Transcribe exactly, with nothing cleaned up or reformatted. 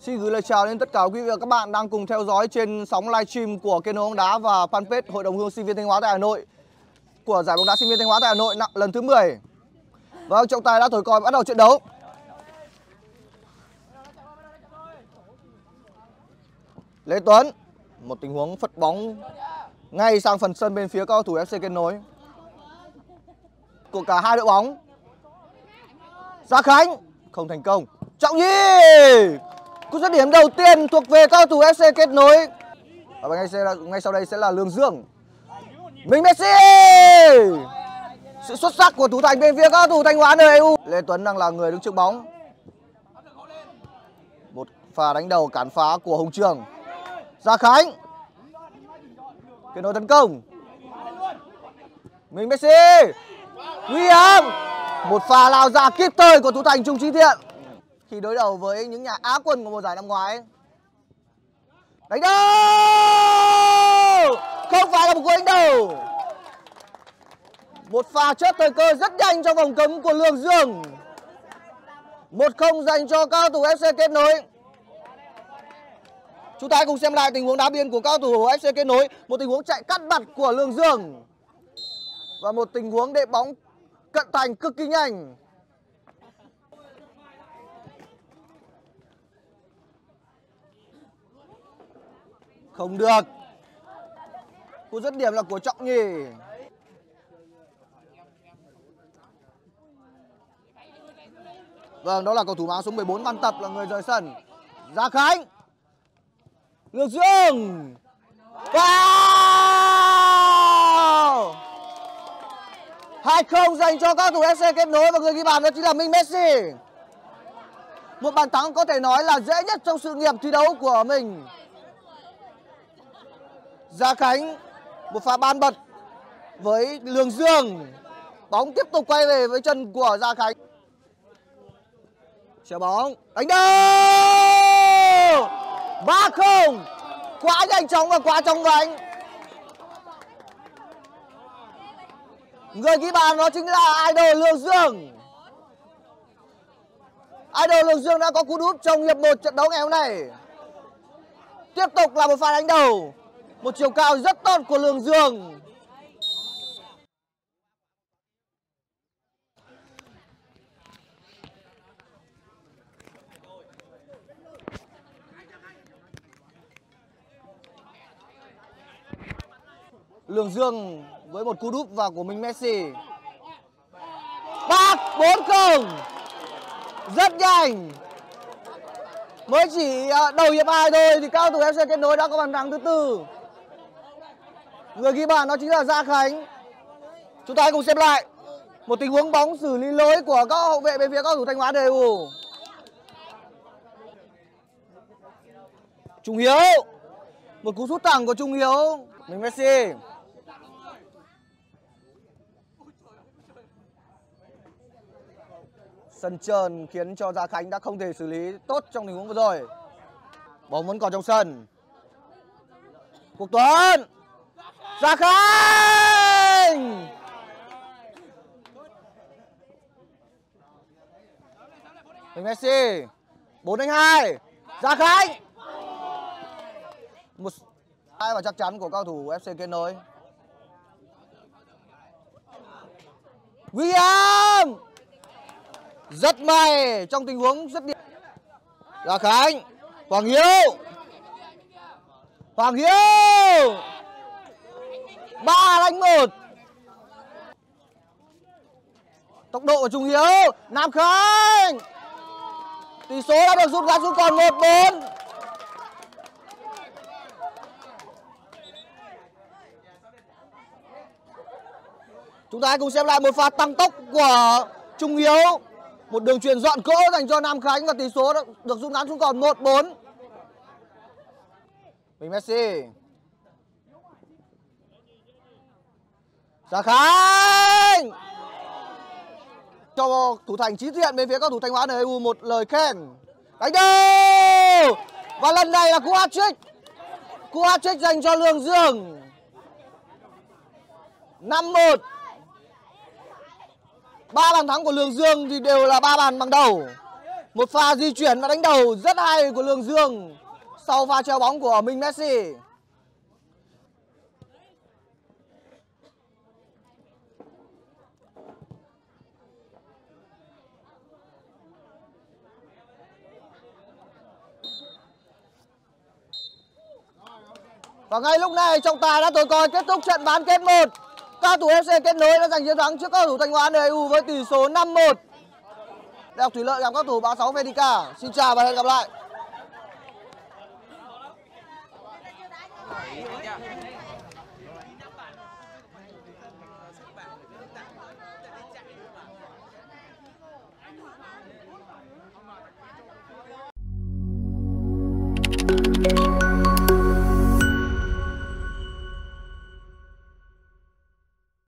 Xin gửi lời chào đến tất cả quý vị và các bạn đang cùng theo dõi trên sóng livestream của kênh Bóng Đá và fanpage Hội đồng Hương sinh viên Thanh Hóa tại Hà Nội của giải bóng đá sinh viên Thanh Hóa tại Hà Nội lần thứ mười. Và trọng tài đã thổi còi bắt đầu trận đấu. Lê Tuấn, một tình huống phất bóng ngay sang phần sân bên phía các cầu thủ ép xê Kết Nối của cả hai đội bóng. Gia Khánh không thành công. Trọng Nhi, cú dứt điểm đầu tiên thuộc về cầu thủ ép xê Kết Nối. Và ngay, ngay sau đây sẽ là Lương Dương. Minh Messi, sự xuất sắc của thủ thành bên phía các cầu thủ Thanh Hóa en e u. Lê Tuấn đang là người đứng trước bóng. Một pha đánh đầu cản phá của Hùng Trường. Gia Khánh kết nối tấn công. Minh Messi, nguy hiểm. Một pha lao ra kịp thời của thủ thành Trung Trí Thiện khi đối đầu với những nhà á quân của mùa giải năm ngoái. Đánh đầu! Không phải là một cú đánh đầu. Một pha chớp thời cơ rất nhanh trong vòng cấm của Lương Dương. một không dành cho các cầu thủ ép xê Kết Nối. Chúng ta hãy cùng xem lại tình huống đá biên của các cầu thủ ép xê Kết Nối. Một tình huống chạy cắt mặt của Lương Dương và một tình huống đệm bóng cận thành cực kỳ nhanh. Không được. Cú dứt điểm là của Trọng Nhi. Vâng, đó là cầu thủ áo số mười bốn Văn Tập là người rời sân. Gia Khánh, Lương Dương. Wow! hai không dành cho các cầu thủ ép xê Kết Nối và người ghi bàn đó chính là Minh Messi. Một bàn thắng có thể nói là dễ nhất trong sự nghiệp thi đấu của mình. Gia Khánh, một pha ban bật với Lương Dương. Bóng tiếp tục quay về với chân của Gia Khánh. Chở bóng, đánh đầu! ba không, quá nhanh chóng và quá chóng vánh. Người ghi bàn đó chính là idol Lương Dương. Idol Lương Dương đã có cú đúp trong hiệp một trận đấu ngày hôm nay. Tiếp tục là một pha đánh đầu. Một chiều cao rất tốt của Lương Dương. Lương Dương với một cú đúp vào của Minh Messi. ba bốn không. Rất nhanh. Mới chỉ đầu hiệp hai thôi thì các cầu thủ ép xê Kết Nối đã có bàn thắng thứ tư. Người ghi bàn đó chính là Gia Khánh. Chúng ta hãy cùng xem lại một tình huống bóng xử lý lỗi của các hậu vệ bên phía các cầu thủ Thanh Hóa en e u. Trung Hiếu, một cú sút thẳng của Trung Hiếu. Minh Messi, sân trơn khiến cho Gia Khánh đã không thể xử lý tốt trong tình huống vừa rồi. Bóng vẫn còn trong sân. Quốc Tuấn, Gia Khánh. Minh Messi, bốn đánh hai. Gia Khánh, một hai và chắc chắn của cầu thủ ép xê Kết Nối. William, rất may trong tình huống rất điểm. Gia Khánh, Hoàng Hiếu, Hoàng Hiếu. Ba đánh một. Tốc độ của Trung Hiếu. Nam Khánh, tỷ số đã được rút ngắn xuống còn một bốn. Chúng ta hãy cùng xem lại một pha tăng tốc của Trung Hiếu. Một đường chuyền dọn cỡ dành cho Nam Khánh và tỷ số đã được rút ngắn xuống còn một bốn. Minh Messi, Gia Khánh, Cho thủ thành trí thiện bên phía các thủ Thanh Hóa en u một lời khen. Đánh đầu! Và lần này là cú hat-trick. Cú hat-trick dành cho Lương Dương. năm một. Ba bàn thắng của Lương Dương thì đều là ba bàn bằng đầu. Một pha di chuyển và đánh đầu rất hay của Lương Dương sau pha treo bóng của Minh Messi. Và ngay lúc này trọng tài đã thổi còi kết thúc trận bán kết một. Các thủ ép xê Kết Nối đã giành chiến thắng trước các thủ Thanh Hóa en u với tỷ số năm một. Đại học Thủy Lợi gặp các thủ Báo sáu Fedica. Xin chào và hẹn gặp lại.